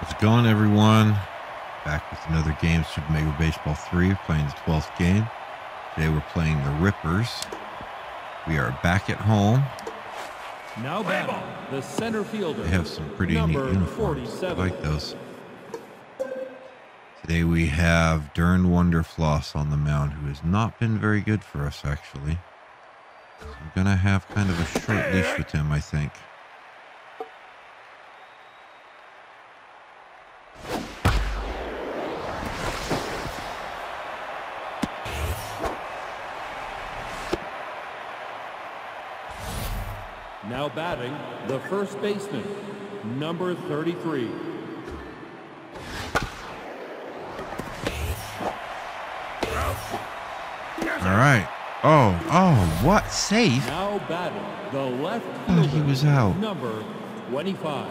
How's it going, everyone? Back with another game, Super Mega Baseball 3, playing the 12th game. Today we're playing the Rippers. We are back at home. Now back, the center fielder. They have some pretty neat uniforms. I like those. Today we have Dern Wonderfloss on the mound, who has not been very good for us, actually. So I'm going to have kind of a short leash with him, I think. Now batting, the first baseman, number 33. All right. Oh, what save? Now batting, the left fielder, he was out. Number 25.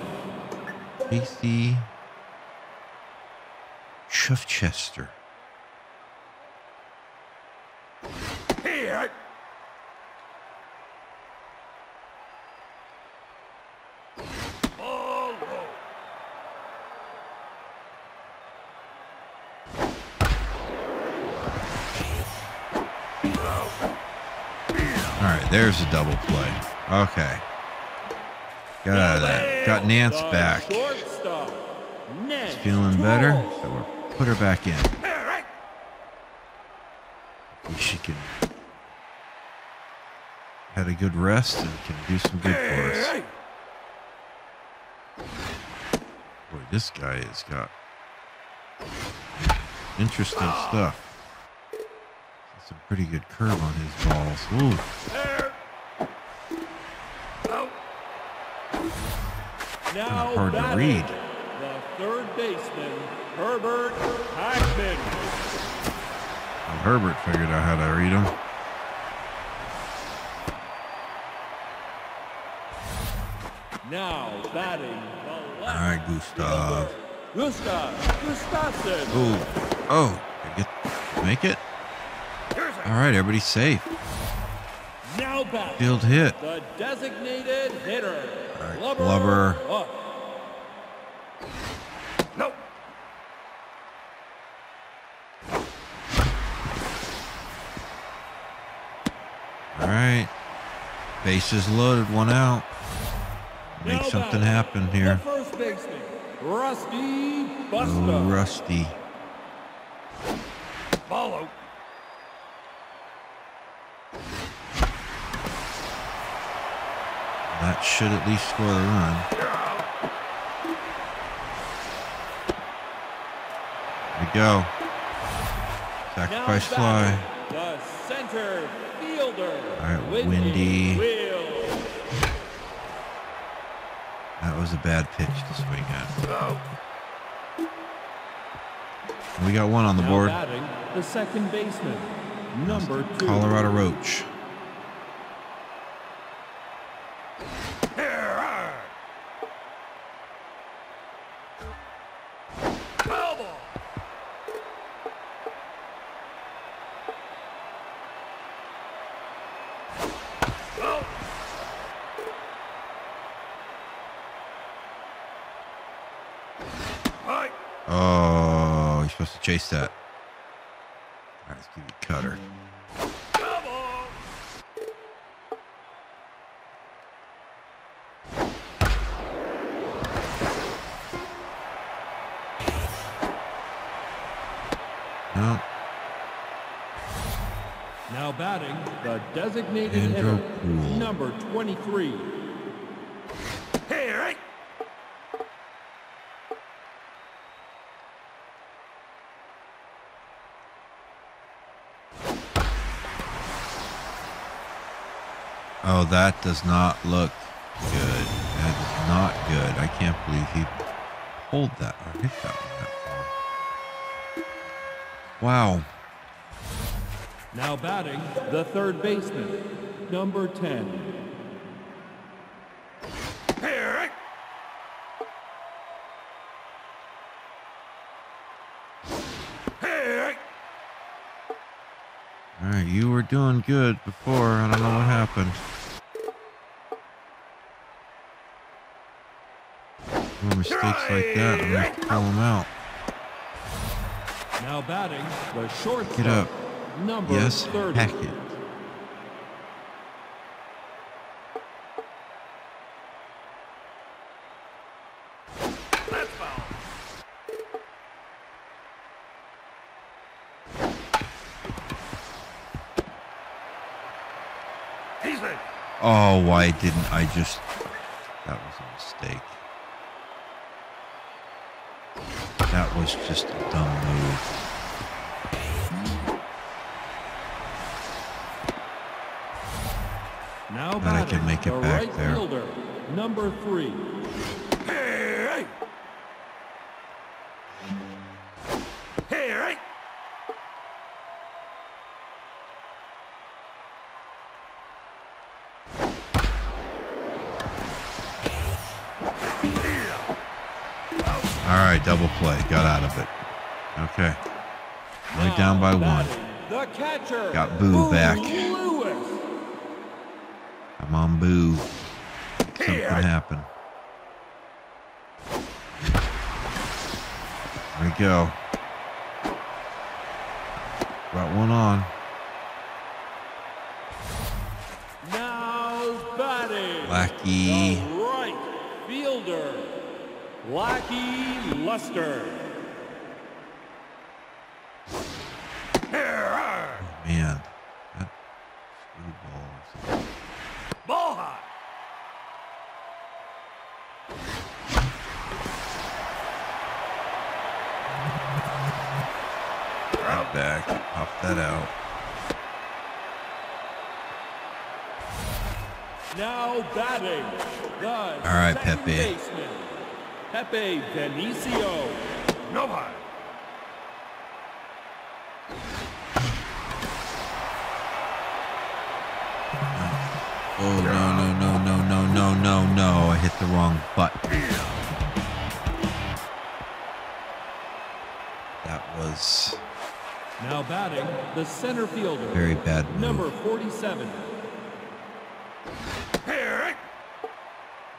Casey Chuff Chester. There's a double play. Okay. Got out of that. Got Nance back. She's feeling better, so we'll put her back in. She can had a good rest and can do some good for us. Boy, this guy has got interesting stuff. Some pretty good curve on his balls. Ooh. Now hard to read. The third baseman, Herbert Hagman. Well, Herbert figured out how to read him. Now batting the left. All right, Gustav. Gustafsson. Ooh. Oh, make it. All right, everybody's safe. Now back. Field hit. The designated hitter. All right, Glover. Nope. All right. Bases loaded, one out. Make something happen here. First baseman, Rusty Spustum. Oh, Rusty. Follow. That should at least score the run. There we go. Sacrifice fly. The center fielder. All right, Windy. That was a bad pitch to swing at. We got one on the board. The second baseman, number 2. Colorado Roach. Oh, you're supposed to chase that. All right, let's give you cutter. No. Now batting the designated hitter, number 23. Oh, that does not look good. That is not good. I can't believe he pulled that or hit that one that far. Wow. Now batting the third baseman, number 10. All right, you were doing good before. I don't know what happened. more mistakes like that, I'm going to call him out. Now batting, the shortstop. Get up. Number 30. Hack it. Oh, why didn't I just... That was a mistake. That was just a dumb move. Now that I can make it back right there. Fielder, number 3. Hey, right. Hey, right. All right, double play. Got out of it. Okay. Only down by 1. The catcher. Got Boo back. I'm on Boo. Something happened. There we go. Got 1 on. Now batting. Lackey. The right fielder. Lackey Luster. Oh, man. That screwball. Ball high. Right back. Pop that out. Now batting. All right, Pepe. Pepe Benicio Nova. Oh no no no no no no no no! I hit the wrong button. That was now batting the center fielder. Very bad move. Number 47.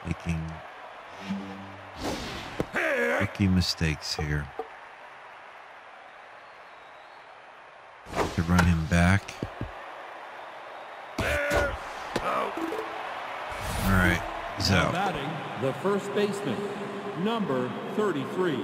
Making rookie mistakes here. I could run him back. All right, he's out. Batting the first baseman, number 33.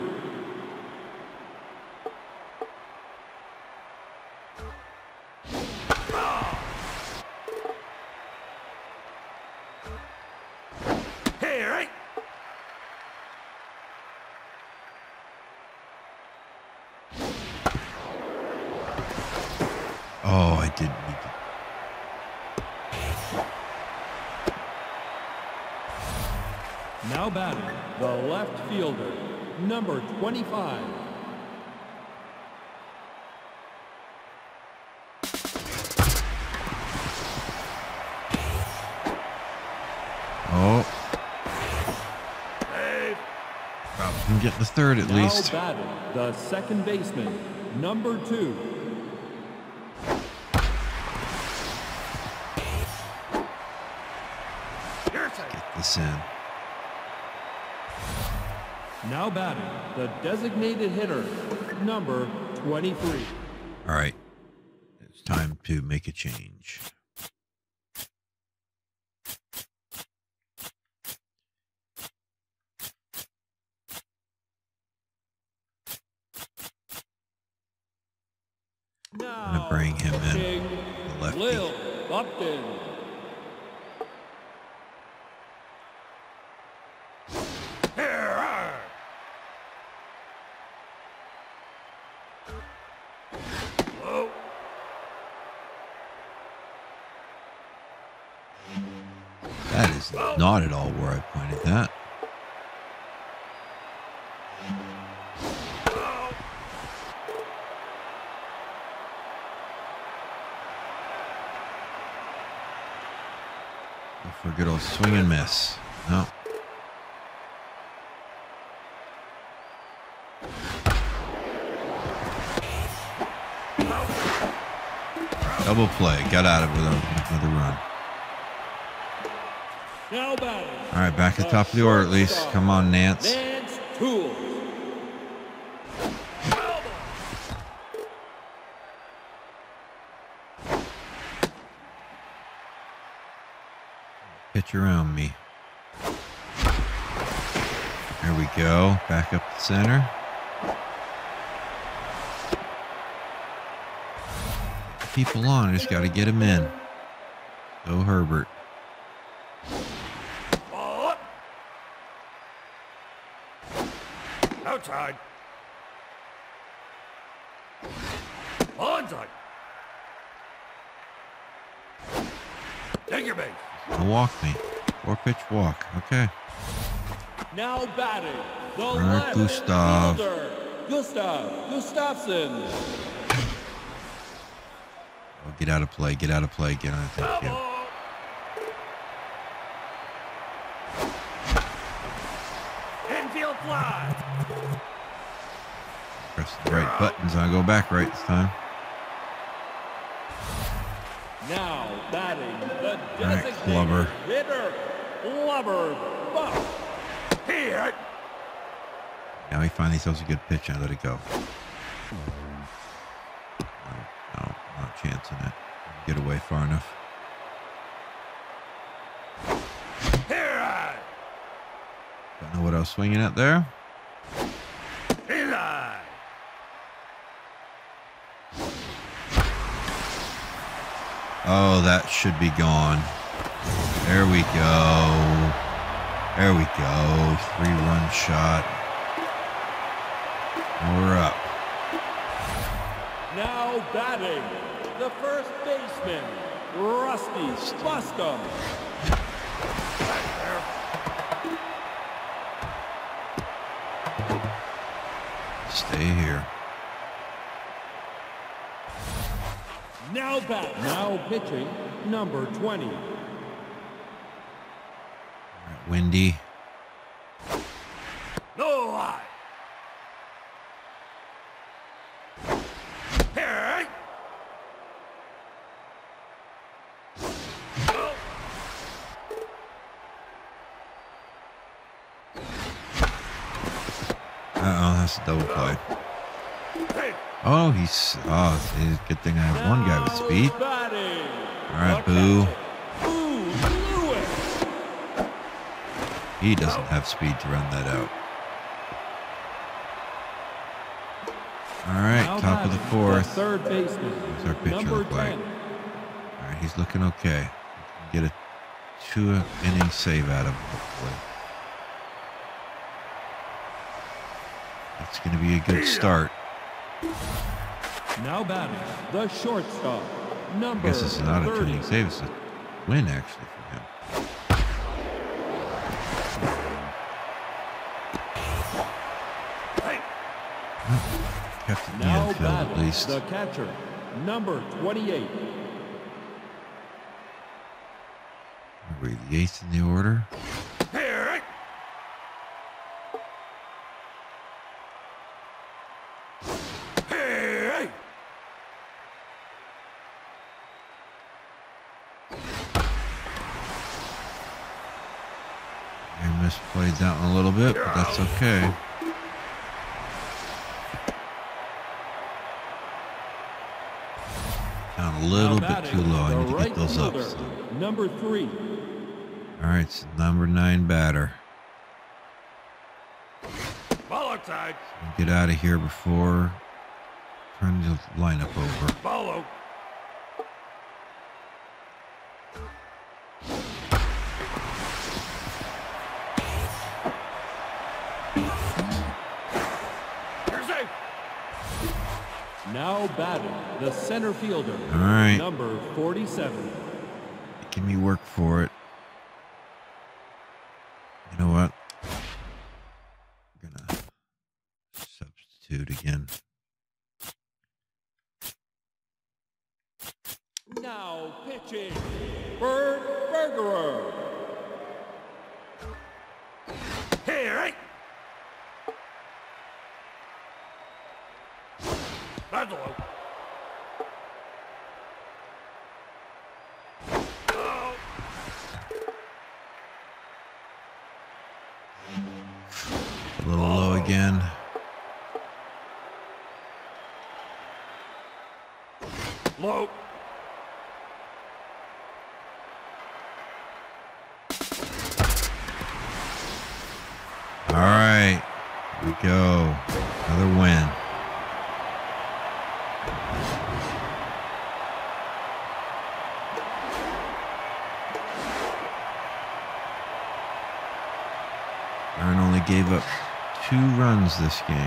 Oh, I didn't need to. Now batting the left fielder, number 25. Oh. Probably can get the third at least. Now batting the second baseman, number 2. In. Now batting the designated hitter, number 23. All right, it's time to make a change. I'm gonna bring him in, the lefty. Lil Upton. Not at all where I pointed that. Look for a good old swing and miss. No. Double play. Got out of it with another run. All right, back at the top of the order at least. Come on, Nance. Cool. Pitch around me. There we go. Back up the center. People on. I just got to get him in. Go Herbert. Outside. Onside. Take your base. Walk me. Four pitch walk. Okay. Now batting. The Gustav. Gustafsson. Oh, get out of play. Get out of play. Get out of play. Thank you. Infield fly. Press the right buttons. I'll go back right this time. Now batting the designated hitter, Blubber Buff. Here. Now he finally throws a good pitch and I let it go. No, not chancing it. Get away far enough. Here. Don't know what I was swinging at there. Oh, that should be gone. There we go. There we go. 3-run shot. We're up. Now batting the first baseman, Rusty Spustum. Right there. Stay here. Now back. Now pitching, number 20. All right, Windy. No lie. Here. Oh. That's a double play. Oh, he's good thing I have one guy with speed. All right, Boo. He doesn't have speed to run that out. All right, top of the fourth. What's our pitcher look like? All right, he's looking okay. Get a 2-inning save out of him, hopefully. That's going to be a good start. Now batting the shortstop, number 30. I guess it's not a 2-inning save, it's a win actually for him. Kept it in the infield at least. The catcher, number 28. Are we the 8th in the order? Misplayed that one a little bit, but that's okay. Down a little bit too low. I need to get those up. So. Number 3. All right, so number 9 batter. Ball outside. Get out of here before turning the lineup over. Follow. Now batting the center fielder, all right, number 47. Give me work for it. You know what? I'm gonna substitute again. Now pitching, Bert Bergerer. Hey, right. Oh. A little low again. Low. All right, here we go. Another win. Dern only gave up 2 runs this game.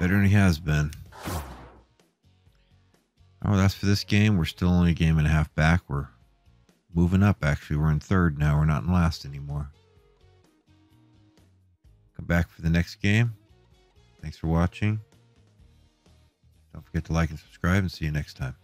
Better than he has been. Oh, that's for this game. We're still only a game and a half back. We're moving up, actually. We're in third now. We're not in last anymore. Come back for the next game. Thanks for watching. Don't forget to like and subscribe, and see you next time.